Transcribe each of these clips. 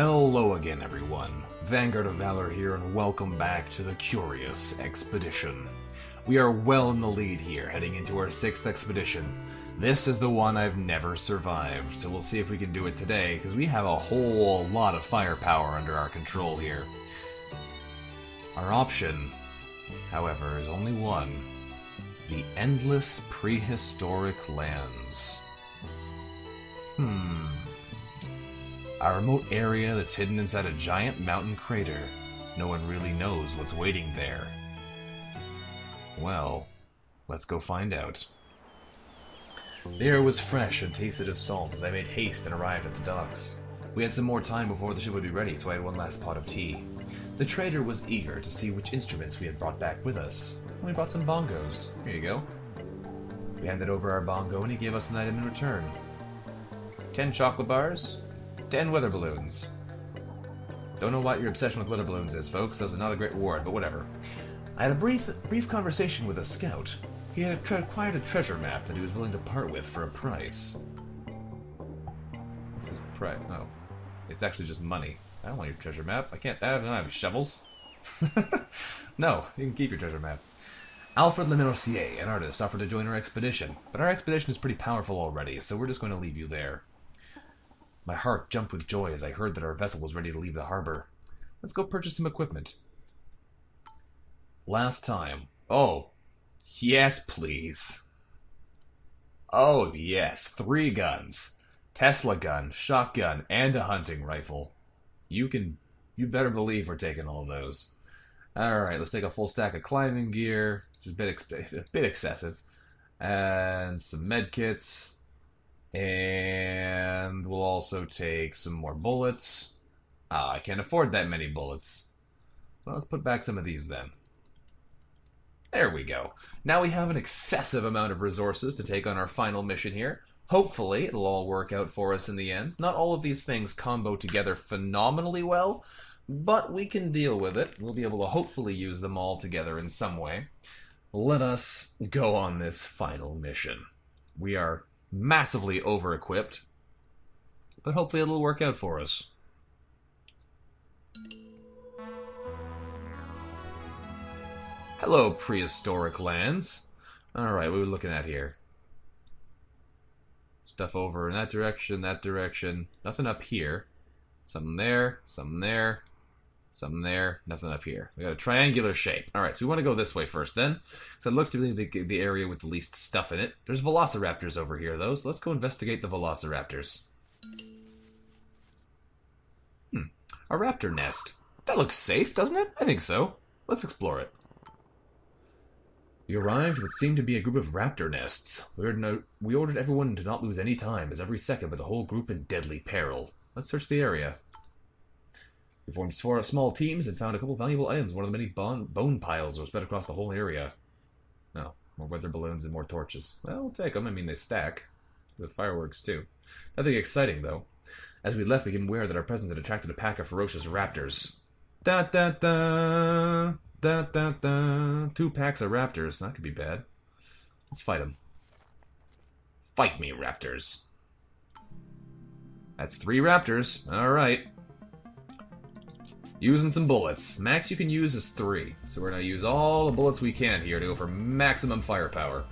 Hello again, everyone. Vanguard of Valor here, and welcome back to the Curious Expedition. We are well in the lead here, heading into our 6th expedition. This is the one I've never survived, so we'll see if we can do it today, because we have a whole lot of firepower under our control here. Our option, however, is only one. The Endless Prehistoric Lands. A remote area that's hidden inside a giant mountain crater. No one really knows what's waiting there. Well, let's go find out. The air was fresh and tasted of salt as I made haste and arrived at the docks. We had some more time before the ship would be ready, so I had one last pot of tea. The trader was eager to see which instruments we had brought back with us. We brought some bongos. Here you go. We handed over our bongo and he gave us an item in return. 10 chocolate bars, 10 weather balloons. Don't know what your obsession with weather balloons is, folks. Those are not a great reward, but whatever. I had a brief conversation with a scout. He had acquired a treasure map that he was willing to part with for a price. What's his price? No. It's actually just money. I don't want your treasure map. I don't have any shovels. No, you can keep your treasure map. Alfred Le Mercier, an artist, offered to join our expedition, but our expedition is pretty powerful already, so we're just going to leave you there. My heart jumped with joy as I heard that our vessel was ready to leave the harbor. Let's go purchase some equipment. Last time. Oh, yes, please. Oh, yes, 3 guns. Tesla gun, shotgun, and a hunting rifle. You better believe we're taking all those. Alright, let's take a full stack of climbing gear, which is a bit excessive, and some med kits, and we'll also take some more bullets. Ah, I can't afford that many bullets. Well, let's put back some of these then. There we go. Now we have an excessive amount of resources to take on our final mission here. Hopefully, it'll all work out for us in the end. Not all of these things combo together phenomenally well, but we can deal with it. We'll be able to hopefully use them all together in some way. Let us go on this final mission. We are massively over-equipped, but hopefully it'll work out for us. Hello, prehistoric lands. Alright, what are we looking at here? Stuff over in that direction, Nothing up here. Something there, something there, something there, nothing up here. We got a triangular shape. Alright, so we want to go this way first then. So it looks to be the area with the least stuff in it. There's velociraptors over here though, so let's go investigate the velociraptors. A raptor nest. That looks safe, doesn't it? I think so. Let's explore it. We arrived at what seemed to be a group of raptor nests. We ordered everyone to not lose any time, as every second put the whole group in deadly peril. Let's search the area. We formed 4 small teams and found a couple valuable items, one of the many bone piles that were spread across the whole area. Oh, more weather balloons and more torches. Well, we'll take them. I mean, they stack. With fireworks, too. Nothing exciting, though. As we left, we became aware that our presence had attracted a pack of ferocious raptors. Da-da-da! Da-da-da! 2 packs of raptors. That could be bad. Let's fight them. Fight me, raptors. That's 3 raptors. Alright. Using some bullets. Max you can use is 3. So we're going to use all the bullets we can here to go for maximum firepower.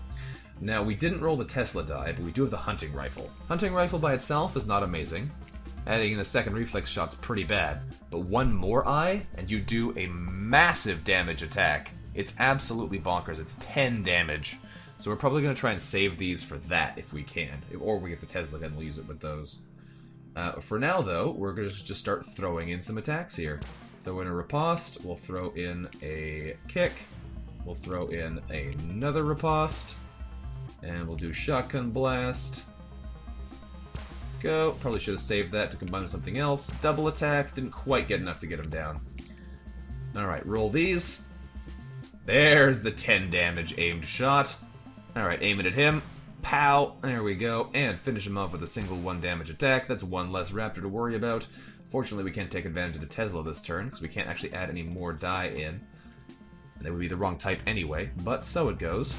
Now, we didn't roll the Tesla die, but we do have the hunting rifle. Hunting rifle by itself is not amazing. Adding in a second reflex shot's pretty bad, but one more eye, and you do a massive damage attack. It's absolutely bonkers. It's 10 damage. So we're probably going to try and save these for that if we can. Or we get the Tesla gun, we'll use it with those. For now, though, we're going to just start throwing in some attacks here. Throw in a riposte, we'll throw in a kick, we'll throw in another riposte, and we'll do shotgun blast. Go. Probably should have saved that to combine with something else. Double attack. Didn't quite get enough to get him down. Alright, roll these. There's the 10 damage aimed shot. Alright, aim it at him. Pow. There we go. And finish him off with a single 1 damage attack. That's 1 less raptor to worry about. Fortunately, we can't take advantage of the Tesla this turn, because we can't actually add any more die in. And that would be the wrong type anyway, but so it goes.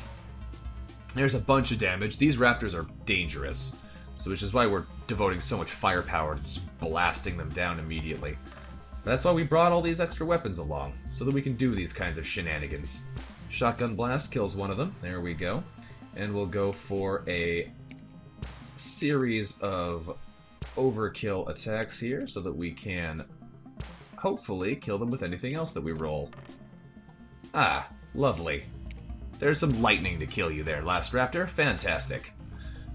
There's a bunch of damage. These raptors are dangerous. So which is why we're devoting so much firepower to just blasting them down immediately. That's why we brought all these extra weapons along, so that we can do these kinds of shenanigans. Shotgun blast kills one of them. There we go. And we'll go for a series of overkill attacks here, so that we can hopefully kill them with anything else that we roll. Ah, lovely. There's some lightning to kill you there, last raptor. Fantastic.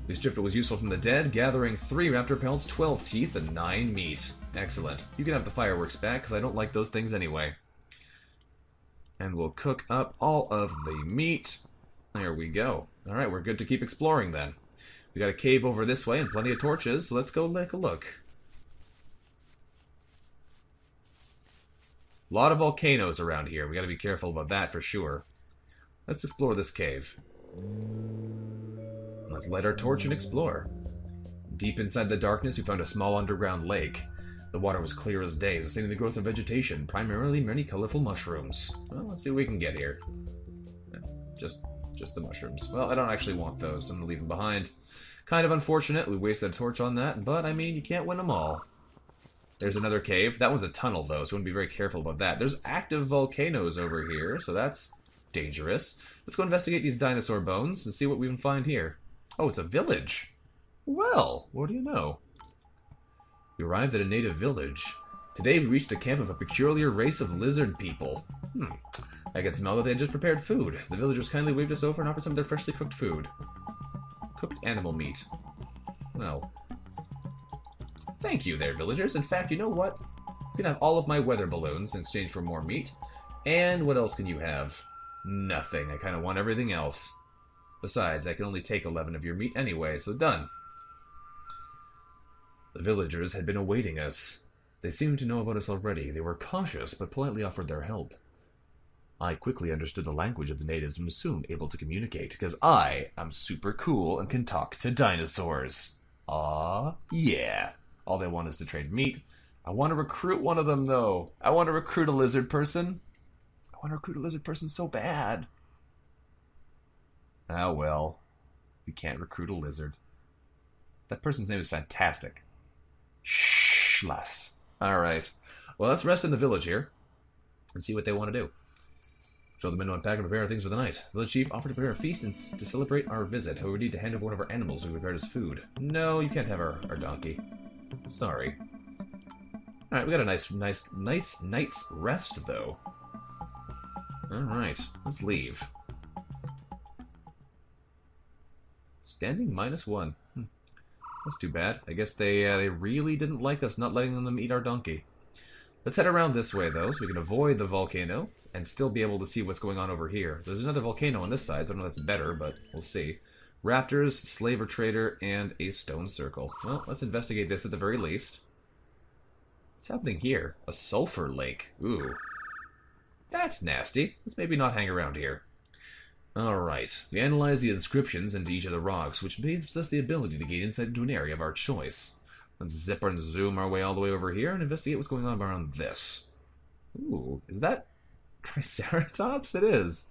We stripped what was useful from the dead, gathering 3 raptor pelts, 12 teeth, and 9 meat. Excellent. You can have the fireworks back, because I don't like those things anyway. And we'll cook up all of the meat. There we go. Alright, we're good to keep exploring then. We got a cave over this way and plenty of torches, so let's go take a look. A lot of volcanoes around here. We gotta be careful about that for sure. Let's explore this cave. Let's light our torch and explore. Deep inside the darkness, we found a small underground lake. The water was clear as day, sustaining the growth of vegetation, primarily many colorful mushrooms. Well, let's see what we can get here. Just the mushrooms. Well, I don't actually want those, so I'm gonna leave them behind. Kind of unfortunate, we wasted a torch on that, but I mean, you can't win them all. There's another cave. That one's a tunnel, though, so we want to be very careful about that. There's active volcanoes over here, so that's dangerous. Let's go investigate these dinosaur bones and see what we can find here. Oh, it's a village. Well, what do you know? We arrived at a native village. Today we reached the camp of a peculiar race of lizard people. I could smell that they had just prepared food. The villagers kindly waved us over and offered some of their freshly cooked food. Cooked animal meat. Well, thank you there, villagers. In fact, you know what? You can have all of my weather balloons in exchange for more meat. And what else can you have? Nothing. I kind of want everything else. Besides, I can only take 11 of your meat anyway, so done. The villagers had been awaiting us. They seemed to know about us already. They were cautious, but politely offered their help. I quickly understood the language of the natives and was soon able to communicate, because I am super cool and can talk to dinosaurs. Aw, yeah. All they want is to trade meat. I want to recruit one of them, though. I want to recruit a lizard person. I want to recruit a lizard person so bad. Ah, well. We can't recruit a lizard. That person's name is fantastic. Shlus. Alright. Well, let's rest in the village here and see what they want to do. Show the men to unpack and prepare our things for the night. The village chief offered to prepare a feast and to celebrate our visit. However, we need to hand over one of our animals who prepared us food. No, you can't have our donkey. Sorry. Alright, we got a nice night's rest, though. Alright, let's leave. Standing -1. That's too bad. I guess they really didn't like us not letting them eat our donkey. Let's head around this way, though, so we can avoid the volcano and still be able to see what's going on over here. There's another volcano on this side, so I don't know if that's better, but we'll see. Raptors, slaver trader, and a stone circle. Well, let's investigate this at the very least. What's happening here? A sulfur lake. Ooh. That's nasty. Let's maybe not hang around here. Alright, we analyze the inscriptions into each of the rocks, which gives us the ability to gain insight into an area of our choice. Let's zip and zoom our way all the way over here and investigate what's going on around this. Ooh, is that Triceratops? It is.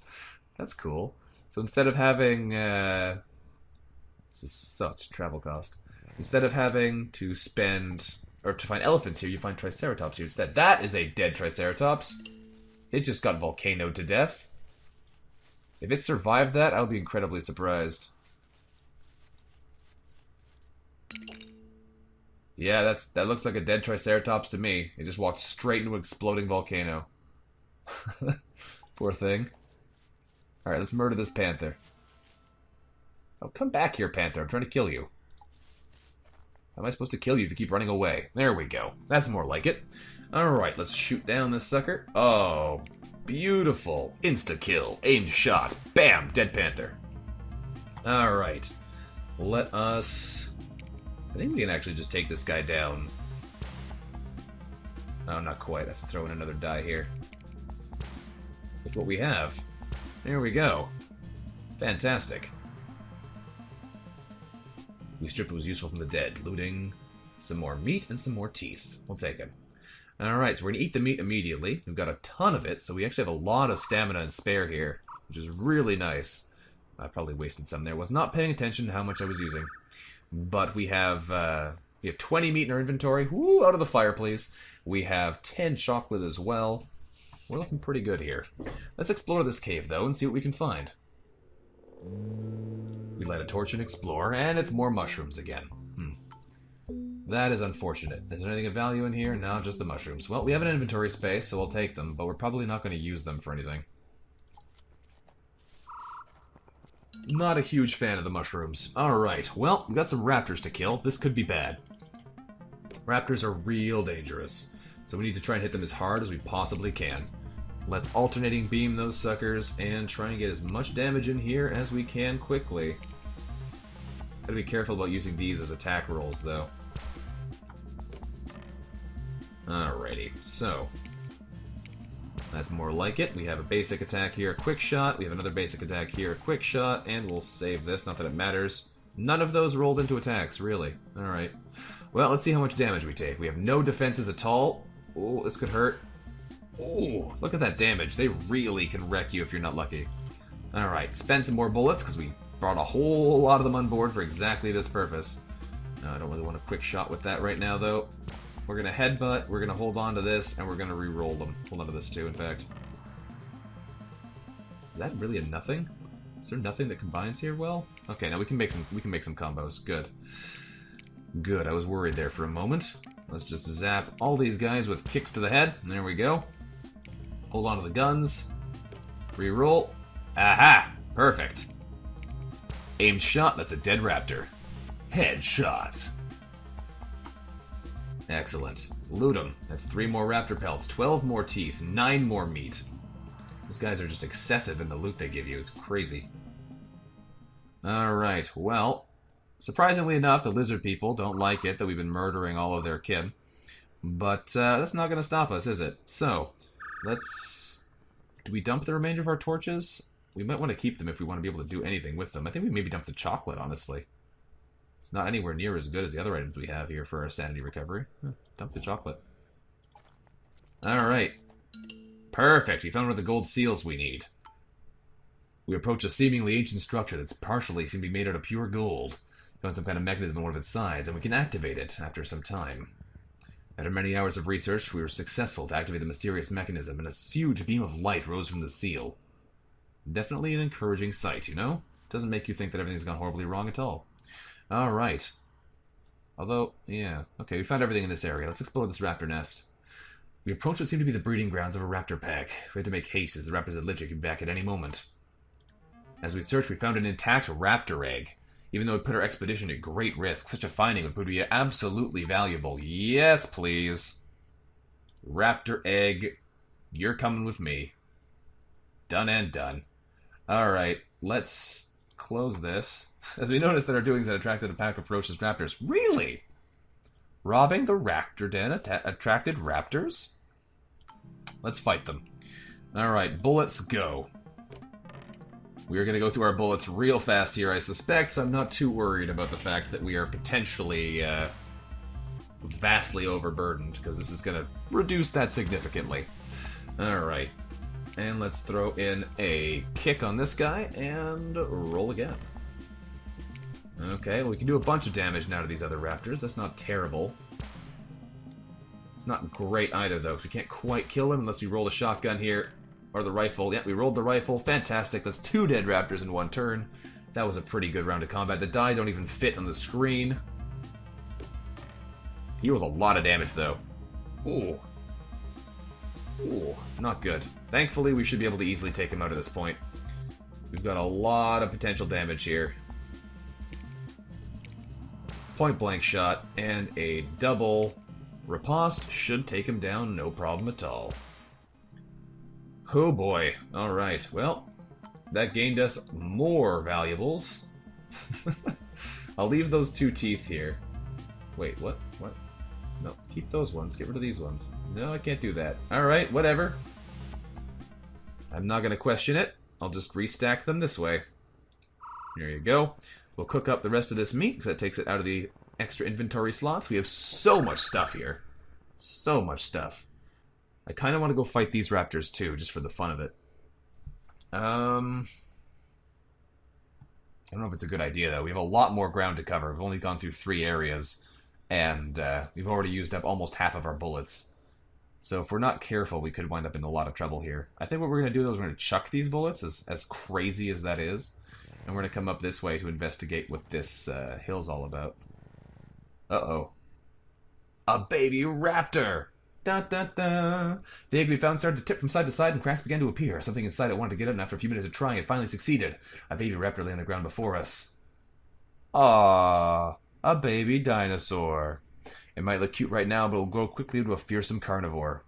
That's cool. So instead of having, this is such travel cost. Instead of having to spend, or to find elephants here, you find Triceratops here instead. That is a dead Triceratops. It just got volcanoed to death. If it survived that, I'll be incredibly surprised. Yeah, that looks like a dead Triceratops to me. It just walked straight into an exploding volcano. Poor thing. Alright, let's murder this panther. Oh, come back here, panther. I'm trying to kill you. How am I supposed to kill you if you keep running away? There we go. That's more like it. Alright, let's shoot down this sucker. Oh, beautiful. Insta-kill. Aimed shot. Bam! Dead panther. Alright. Let us... I think we can actually just take this guy down. Oh, not quite. I have to throw in another die here. That's what we have. There we go. Fantastic. We stripped what was useful from the dead, looting some more meat and some more teeth. We'll take him. Alright, so we're going to eat the meat immediately. We've got a ton of it, so we actually have a lot of stamina and spare here, which is really nice. I probably wasted some there. Was not paying attention to how much I was using. But we have 20 meat in our inventory. Woo, out of the fire, please. We have 10 chocolate as well. We're looking pretty good here. Let's explore this cave, though, and see what we can find. We light a torch and explore, and it's more mushrooms again. That is unfortunate. Is there anything of value in here? No, just the mushrooms. Well, we have an inventory space, so we'll take them, but we're probably not going to use them for anything. Not a huge fan of the mushrooms. Alright, well, we've got some raptors to kill. This could be bad. Raptors are real dangerous, so we need to try and hit them as hard as we possibly can. Let's alternating beam those suckers and try and get as much damage in here as we can quickly. Gotta be careful about using these as attack rolls, though. Alrighty, so that's more like it. We have a basic attack here, a quick shot. We have another basic attack here, a quick shot, and we'll save this. Not that it matters. None of those rolled into attacks, really. Alright. Well, let's see how much damage we take. We have no defenses at all. Oh, this could hurt. Oh, look at that damage. They really can wreck you if you're not lucky. Alright, spend some more bullets, because we brought a whole lot of them on board for exactly this purpose. I don't really want a quick shot with that right now, though. We're going to headbutt, we're going to hold on to this, and we're going to re-roll them. Hold on to this too, in fact. Is that really a nothing? Is there nothing that combines here well? Okay, now we can make some combos. Good. Good, I was worried there for a moment. Let's just zap all these guys with kicks to the head. There we go. Hold on to the guns. Re-roll. Aha! Perfect. Aimed shot, that's a dead raptor. Headshot. Excellent. Loot them. That's 3 more raptor pelts, 12 more teeth, 9 more meat. Those guys are just excessive in the loot they give you. It's crazy. Alright, well, surprisingly enough, the lizard people don't like it that we've been murdering all of their kin. But that's not going to stop us, is it? So, let's... Do we dump the remainder of our torches? We might want to keep them if we want to be able to do anything with them. I think we maybe dump the chocolate, honestly. It's not anywhere near as good as the other items we have here for our sanity recovery. Huh, dump the chocolate. Alright. Perfect! We found one of the gold seals we need. We approach a seemingly ancient structure that's partially seemed to be made out of pure gold. Found some kind of mechanism on one of its sides, and we can activate it after some time. After many hours of research, we were successful to activate the mysterious mechanism, and a huge beam of light rose from the seal. Definitely an encouraging sight, you know? Doesn't make you think that everything's gone horribly wrong at all. Alright. Although, yeah. Okay, we found everything in this area. Let's explore this raptor nest. We approached what seemed to be the breeding grounds of a raptor pack. We had to make haste as the raptors that lived here could be back at any moment. As we searched, we found an intact raptor egg. Even though it put our expedition at great risk, such a finding would be absolutely valuable. Yes, please. Raptor egg. You're coming with me. Done and done. Alright, let's close this. As we noticed that our doings had attracted a pack of ferocious raptors. Really? Robbing the raptor den attracted raptors? Let's fight them. Alright, bullets go. We are going to go through our bullets real fast here, I suspect, so I'm not too worried about the fact that we are potentially vastly overburdened, because this is going to reduce that significantly. Alright. And let's throw in a kick on this guy, and roll again. Okay, well, we can do a bunch of damage now to these other raptors. That's not terrible. It's not great either, though, because we can't quite kill them unless we roll the shotgun here. Or the rifle. Yeah, we rolled the rifle. Fantastic. That's 2 dead raptors in 1 turn. That was a pretty good round of combat. The die don't even fit on the screen. He rolled a lot of damage, though. Ooh. Ooh, not good. Thankfully, we should be able to easily take him out at this point. We've got a lot of potential damage here. Point blank shot, and a double riposte should take him down, no problem at all. Oh boy. Alright, well, that gained us more valuables. I'll leave those 2 teeth here. Wait, what? What? No, keep those ones. Get rid of these ones. No, I can't do that. Alright, whatever. I'm not going to question it. I'll just restack them this way. There you go. We'll cook up the rest of this meat, because that takes it out of the extra inventory slots. We have so much stuff here. So much stuff. I kind of want to go fight these raptors, too, just for the fun of it. I don't know if it's a good idea, though. We have a lot more ground to cover. We've only gone through 3 areas, and we've already used up almost half of our bullets. So if we're not careful, we could wind up in a lot of trouble here. I think what we're going to do, though, is we're going to chuck these bullets, as crazy as that is. And we're going to come up this way to investigate what this hill's all about. Uh-oh. A baby raptor! Da-da-da! The egg we found started to tip from side to side and cracks began to appear. Something inside it wanted to get in after a few minutes of trying. It finally succeeded. A baby raptor lay on the ground before us. Ah, a baby dinosaur. It might look cute right now, but it will grow quickly into a fearsome carnivore.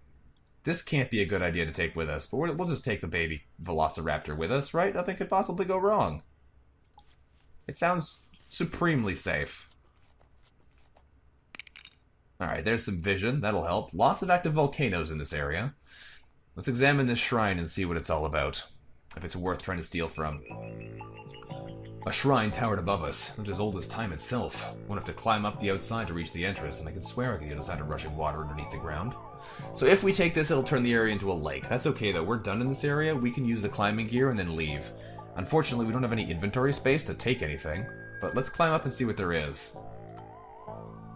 This can't be a good idea to take with us, but we'll just take the baby velociraptor with us, right? Nothing could possibly go wrong. It sounds supremely safe. Alright, there's some vision. That'll help. Lots of active volcanoes in this area. Let's examine this shrine and see what it's all about. If it's worth trying to steal from. A shrine towered above us, which is old as time itself. We'll have to climb up the outside to reach the entrance, and I can swear I can hear the sound of rushing water underneath the ground. So if we take this, it'll turn the area into a lake. That's okay, though. We're done in this area. We can use the climbing gear and then leave. Unfortunately, we don't have any inventory space to take anything, but let's climb up and see what there is.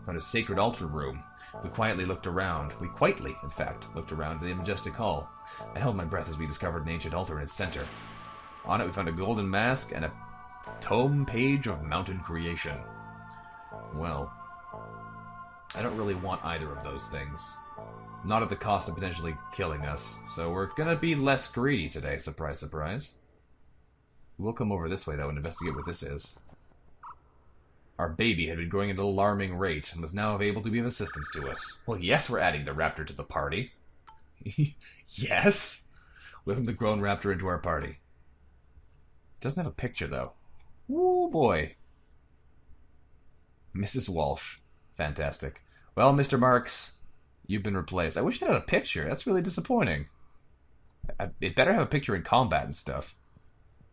Found a sacred altar room. We quietly looked around. We quietly, in fact, looked around the majestic hall. I held my breath as we discovered an ancient altar in its center. On it, we found a golden mask and a tome page of mountain creation. Well, I don't really want either of those things. Not at the cost of potentially killing us, so we're gonna be less greedy today, surprise, surprise. We'll come over this way, though, and investigate what this is. Our baby had been growing at an alarming rate, and was now able to be of assistance to us. Well, yes, we're adding the raptor to the party. Yes! Welcome the grown raptor into our party. It doesn't have a picture, though. Woo boy. Mrs. Walsh. Fantastic. Well, Mr. Marks, you've been replaced. I wish it had a picture. That's really disappointing. It better have a picture in combat and stuff.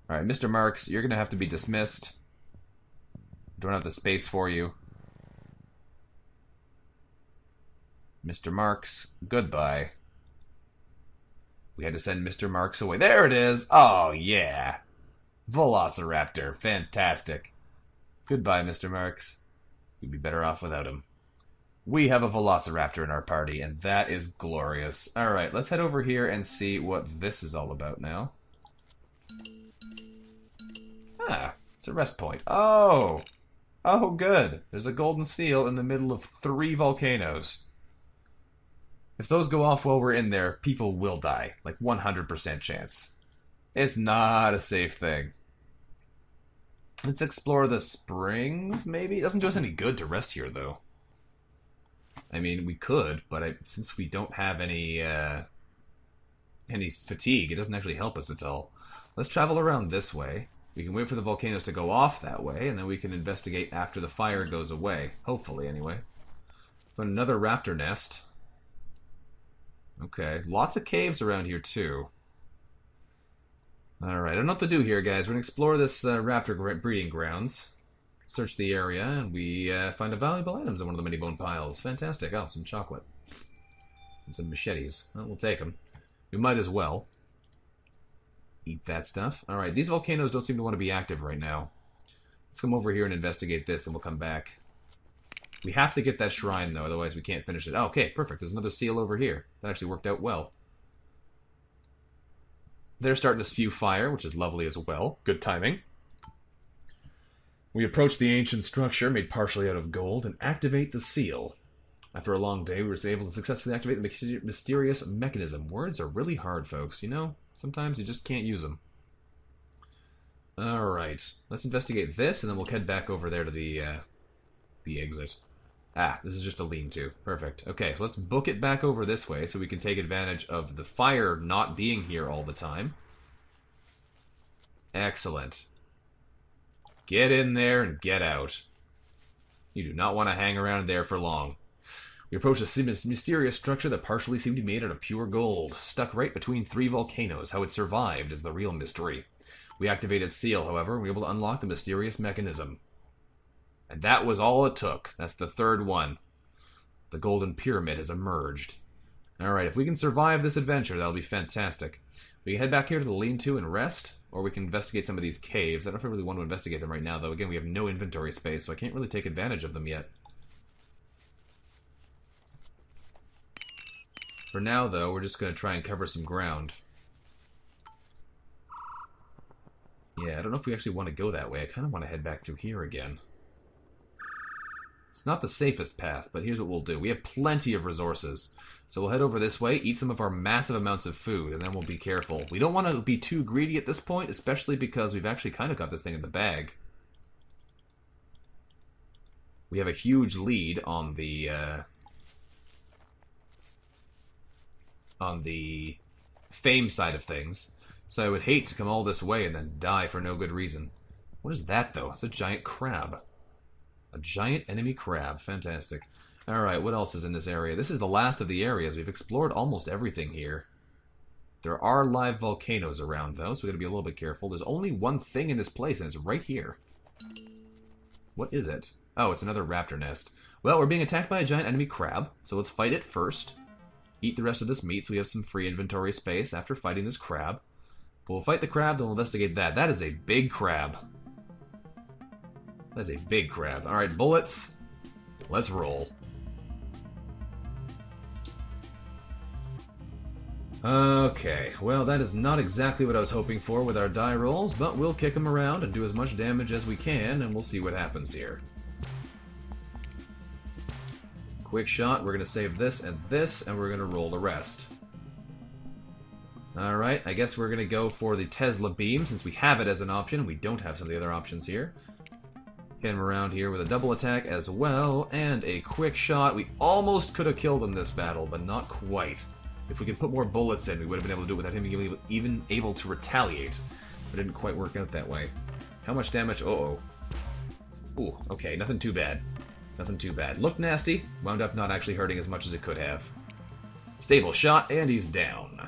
Alright, Mr. Marks, you're going to have to be dismissed. Don't have the space for you. Mr. Marks, goodbye. We had to send Mr. Marks away. There it is! Oh, yeah! Velociraptor. Fantastic. Goodbye, Mr. Marks. You'd be better off without him. We have a velociraptor in our party, and that is glorious. Alright, let's head over here and see what this is all about now. Ah, it's a rest point. Oh! Oh, good. There's a golden seal in the middle of 3 volcanoes. If those go off while we're in there, people will die. Like, 100% chance. It's not a safe thing. Let's explore the springs, maybe? It doesn't do us any good to rest here, though. I mean, we could, but since we don't have any fatigue, it doesn't actually help us at all. Let's travel around this way. We can wait for the volcanoes to go off that way, and then we can investigate after the fire goes away. Hopefully, anyway. Found another raptor nest. Okay, lots of caves around here, too. Alright, I don't know what to do here, guys. We're going to explore this raptor breeding grounds. Search the area, and we find a valuable items in one of the many bone piles. Fantastic. Oh, some chocolate. And some machetes. Well, we'll take them. We might as well. Eat that stuff. Alright, these volcanoes don't seem to want to be active right now. Let's come over here and investigate this, then we'll come back. We have to get that shrine, though, otherwise we can't finish it. Oh, okay, perfect. There's another seal over here. That actually worked out well. They're starting to spew fire, which is lovely as well. Good timing. We approach the ancient structure, made partially out of gold, and activate the seal. After a long day, we were able to successfully activate the mysterious mechanism. Words are really hard, folks. You know, sometimes you just can't use them. Alright. Let's investigate this, and then we'll head back over there to the exit. Ah, this is just a lean-to. Perfect. Okay, so let's book it back over this way so we can take advantage of the fire not being here all the time. Excellent. Get in there and get out. You do not want to hang around there for long. We approached a mysterious structure that partially seemed to be made out of pure gold, stuck right between 3 volcanoes. How it survived is the real mystery. We activated seal, however, and we were able to unlock the mysterious mechanism. And that was all it took. That's the 3rd one. The Golden Pyramid has emerged. Alright, if we can survive this adventure, that'll be fantastic. We can head back here to the lean-to and rest, Or we can investigate some of these caves. I don't really want to investigate them right now, though. Again, we have no inventory space, so I can't really take advantage of them yet. For now, though, we're just going to try and cover some ground. Yeah, I don't know if we actually want to go that way. I kind of want to head back through here again. It's not the safest path, but here's what we'll do. We have plenty of resources. So we'll head over this way, eat some of our massive amounts of food, and then we'll be careful. We don't want to be too greedy at this point, especially because we've actually kind of got this thing in the bag. We have a huge lead on the fame side of things. So I would hate to come all this way and then die for no good reason. What is that, though? It's a giant crab. A giant enemy crab. Fantastic. Alright, what else is in this area? This is the last of the areas. We've explored almost everything here. There are live volcanoes around, though, so we've got to be a little bit careful. There's only one thing in this place, and it's right here. What is it? Oh, it's another raptor nest. Well, we're being attacked by a giant enemy crab, so let's fight it first. Eat the rest of this meat so we have some free inventory space after fighting this crab. We'll fight the crab, then we'll investigate that. That is a big crab. That's a big crab. Alright, bullets. Let's roll. Okay, well that is not exactly what I was hoping for with our die rolls, but we'll kick them around and do as much damage as we can, and we'll see what happens here. Quick shot, we're going to save this and this, and we're going to roll the rest. Alright, I guess we're going to go for the Tesla beam, since we have it as an option, and we don't have some of the other options here. Hit him around here with a double attack as well, and a quick shot. We almost could have killed him this battle, but not quite. If we could put more bullets in, we would have been able to do it without him being even able to retaliate. But it didn't quite work out that way. How much damage? Uh-oh. Ooh, okay, nothing too bad. Nothing too bad. Looked nasty, wound up not actually hurting as much as it could have. Stable shot, and he's down.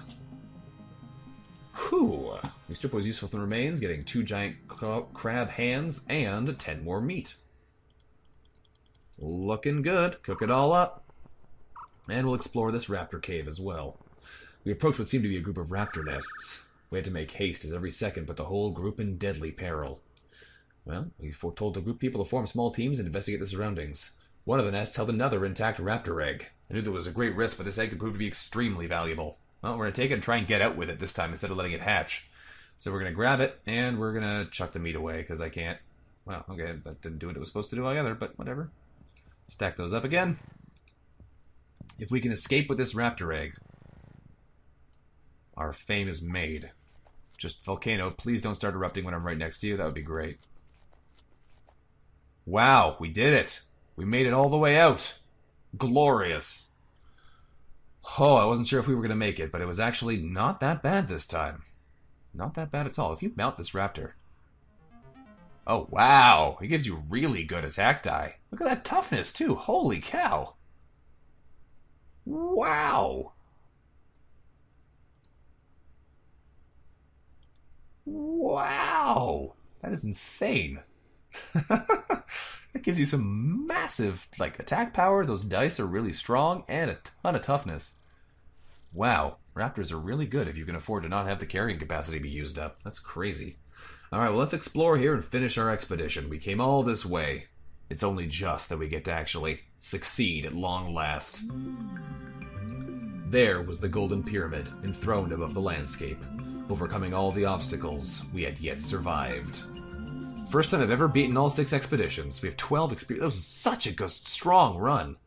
Whew. We strip what was useful from the remains, getting 2 giant crab hands and 10 more meat. Looking good. Cook it all up. And we'll explore this raptor cave as well. We approached what seemed to be a group of raptor nests. We had to make haste as every second put the whole group in deadly peril. Well, we foretold the group people to form small teams and investigate the surroundings. One of the nests held another intact raptor egg. I knew there was a great risk, but this egg could prove to be extremely valuable. Well, we're going to take it and try and get out with it this time instead of letting it hatch. So we're going to grab it, and we're going to chuck the meat away, because I can't... Well, okay, that didn't do what it was supposed to do either, but whatever. Stack those up again. If we can escape with this raptor egg, our fame is made. Just, volcano, please don't start erupting when I'm right next to you. That would be great. Wow, we did it! We made it all the way out! Glorious! Oh, I wasn't sure if we were going to make it, but it was actually not that bad this time. Not that bad at all. If you mount this raptor... Oh, wow! It gives you really good attack die. Look at that toughness, too. Holy cow! Wow! Wow! That is insane. That gives you some massive, like, attack power. Those dice are really strong, and a ton of toughness. Wow. Raptors are really good if you can afford to not have the carrying capacity be used up. That's crazy. Alright, well let's explore here and finish our expedition. We came all this way. It's only just that we get to actually succeed at long last. There was the Golden Pyramid, enthroned above the landscape. Overcoming all the obstacles, we had yet survived. First time I've ever beaten all 6 expeditions. We have 12 experience. That was such a good, strong run.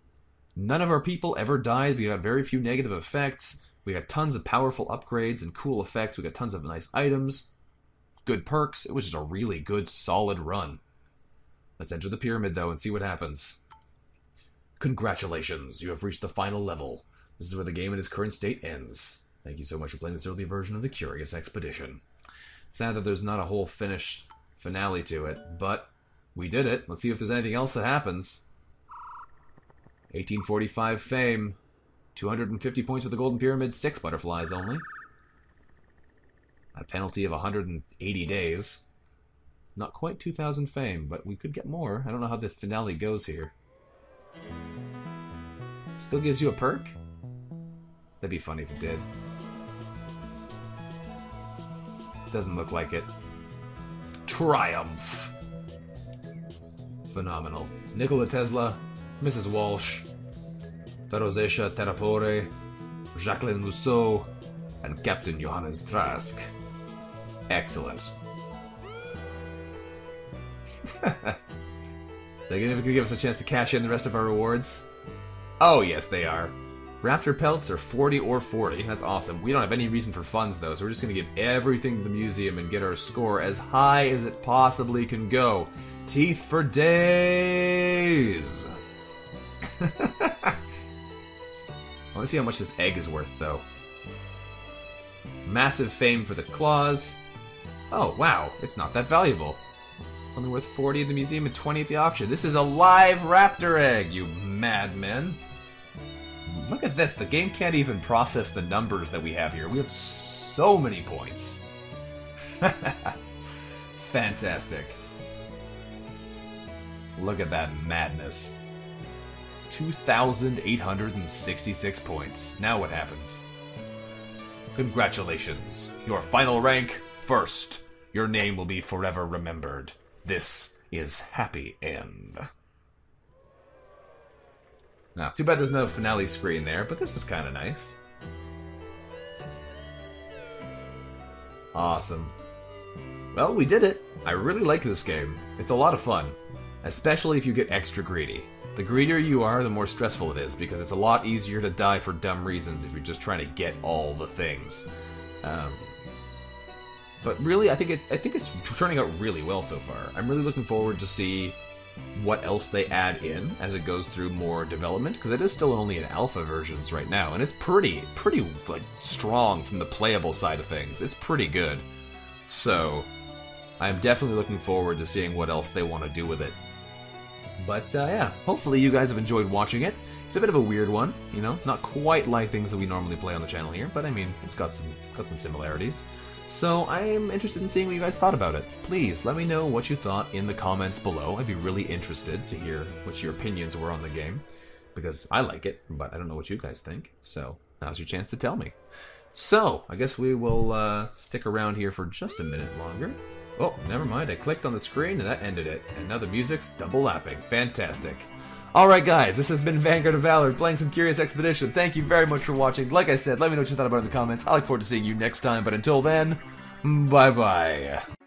None of our people ever died. We got very few negative effects. We got tons of powerful upgrades and cool effects. We got tons of nice items, good perks. It was just a really good, solid run. Let's enter the pyramid, though, and see what happens. Congratulations, you have reached the final level. This is where the game in its current state ends. Thank you so much for playing this early version of the Curious Expedition. Sad that there's not a whole finished finale to it, but we did it. Let's see if there's anything else that happens. 1845 fame. 250 points for the Golden Pyramid, 6 butterflies only. A penalty of 180 days. Not quite 2,000 fame, but we could get more. I don't know how the finale goes here. Still gives you a perk? That'd be funny if it did. Doesn't look like it. Triumph. Phenomenal. Nikola Tesla, Mrs. Walsh, Ferozesha Terrafore, Jacqueline Rousseau, and Captain Johannes Trask. Excellent. They can give us a chance to cash in the rest of our rewards. Oh, yes, they are. Raptor pelts are 40 or 40. That's awesome. We don't have any reason for funds, though, so we're just going to give everything to the museum and get our score as high as it possibly can go. Teeth for days! I want to see how much this egg is worth, though. Massive fame for the claws. Oh, wow. It's not that valuable. It's only worth 40 at the museum and 20 at the auction. This is a live raptor egg, you madmen. Look at this. The game can't even process the numbers that we have here. We have so many points. Fantastic. Look at that madness. 2,866 points. Now what happens? Congratulations. Your final rank, first. Your name will be forever remembered. This is Happy End. Now, too bad there's no finale screen there, but this is kind of nice. Awesome. Well, we did it. I really like this game. It's a lot of fun, especially if you get extra greedy. The greedier you are, the more stressful it is, because it's a lot easier to die for dumb reasons if you're just trying to get all the things. But really, I think it's turning out really well so far. I'm really looking forward to see what else they add in as it goes through more development, because it is still only in alpha versions right now, and it's pretty like strong from the playable side of things. It's pretty good. So I'm definitely looking forward to seeing what else they want to do with it. But yeah, hopefully you guys have enjoyed watching it. It's a bit of a weird one, you know, not quite like things that we normally play on the channel here, but I mean, it's got some similarities. So I am interested in seeing what you guys thought about it. Please let me know what you thought in the comments below. I'd be really interested to hear what your opinions were on the game, because I like it, but I don't know what you guys think. So now's your chance to tell me. So I guess we will stick around here for just a minute longer. Oh, never mind. I clicked on the screen and that ended it. And now the music's double lapping. Fantastic. Alright guys, this has been Vanguard of Valor playing some Curious Expedition. Thank you very much for watching. Like I said, let me know what you thought about it in the comments. I look forward to seeing you next time, but until then, bye-bye.